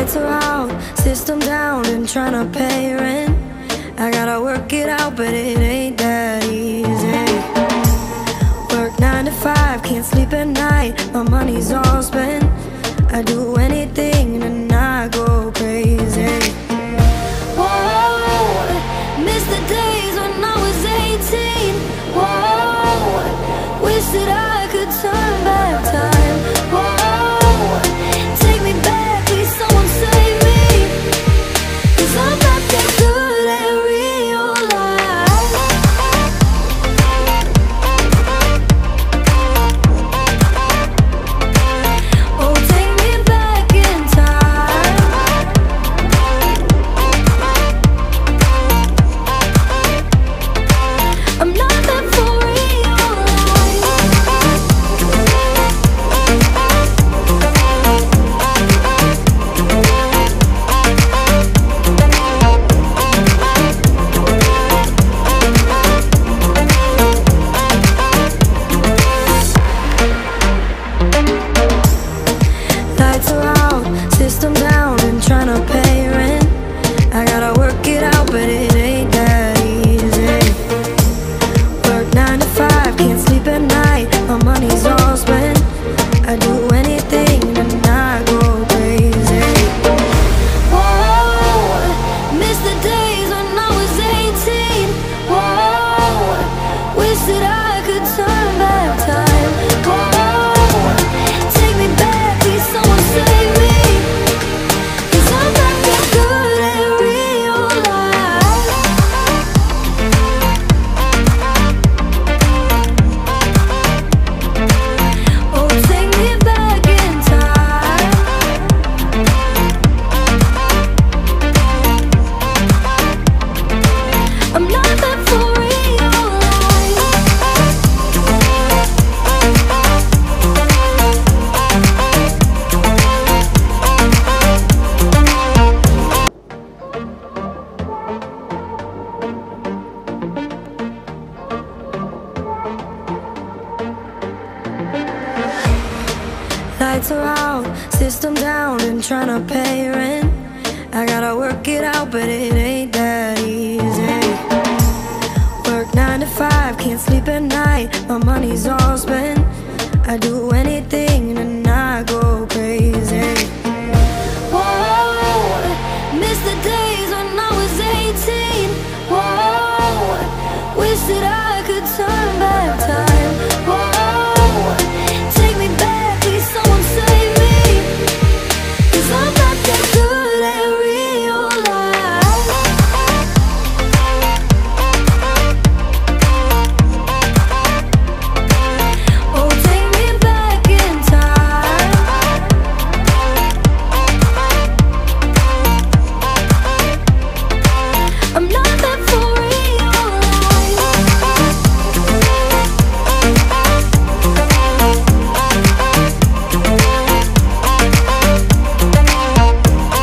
lights are out, system down and trying to pay rent. I gotta work it out, but it ain't that easy. Work 9 to 5, can't sleep at night, my money's all spent. I do anything and I go crazy. Whoa, miss the days when I was 18. Whoa, wish that I could turn back time. Whoa, take me back, please someone save me, 'cause I'm not that good at real life. Oh, take me back in time. I'm not that for real life. Lights are out, system down and trying to pay rent. I gotta work it out, but it ain't that easy. Work 9 to 5, can't sleep at night, my money's all spent. I do anything and I go crazy. Whoa, miss the days when I was 18. Whoa, wish that I could turn back time. Whoa, take me back, please someone save me, 'cause I'm not that good at real life. Oh, take me back in time. I'm not that for real life. Lights are out, system down and trying to pay rent. I gotta work it out, but it ain't that easy. Work 9 to 5, can't sleep at night, my money's all spent. I do anything and I go crazy. Whoa, miss the days when I was 18. Whoa, wish that I could turn back time. Whoa,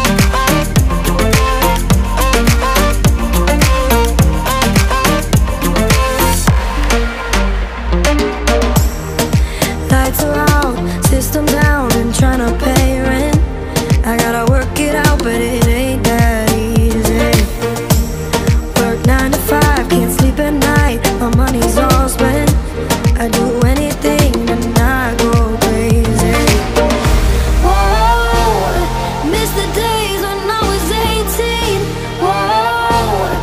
take me back, please someone save me, 'cause I'm not that good at real life. Oh, take me back in time. I'm not that for real life. Lights are out, system down and trying to pay rent. I gotta work it out, but it ain't that easy. Work 9 to 5, can't sleep at night, my money's all spent. I do anything and I go crazy. Whoa, miss the days when I was 18. Whoa,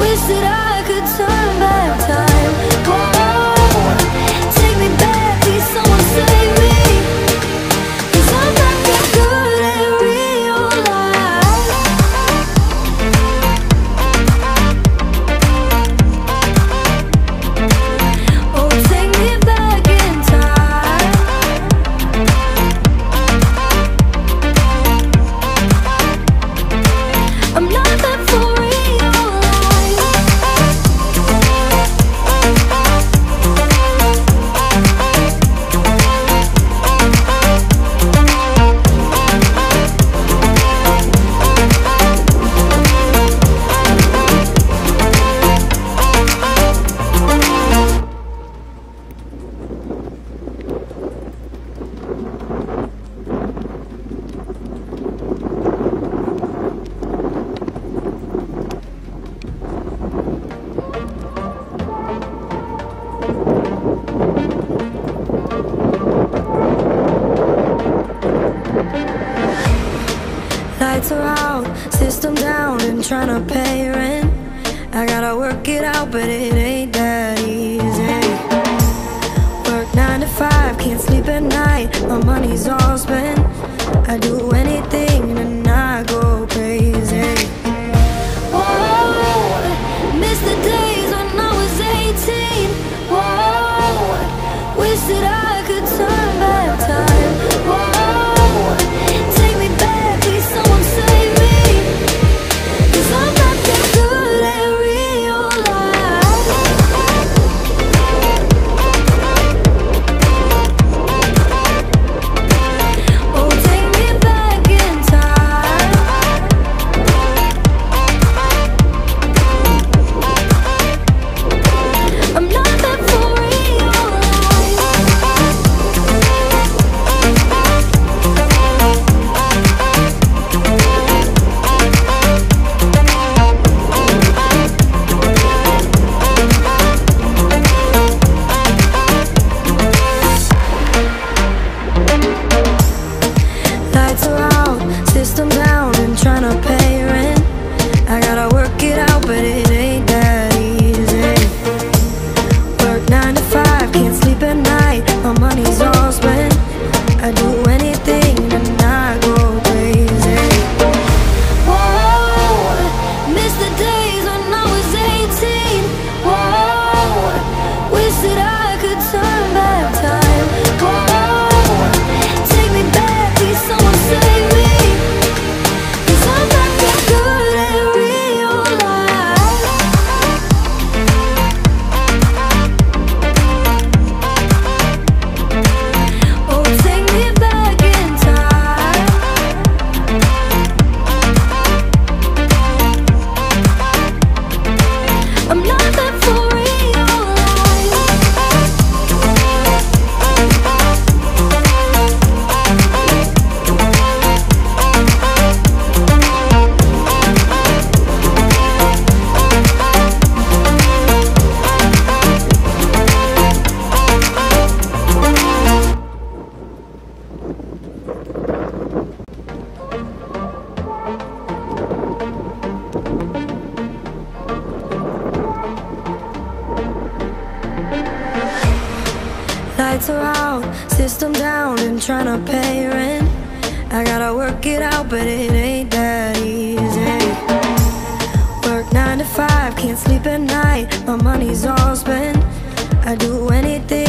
wish that I could turn back time. Whoa, take me back, please someone save me, 'cause I'm not that good at real life. Oh, take me back in time. Lights are out, system down, and trying to pay rent. I gotta work it out, but it ain't that easy. Work 9 to 5, can't sleep at night, my money's all spent. I do anything and I go crazy. Whoa, miss the days when I was 18. Whoa, wish that I lights are out, system down, and trying to pay rent. I gotta work it out, but it ain't that easy. Work 9 to 5, can't sleep at night, my money's all spent. I do anything.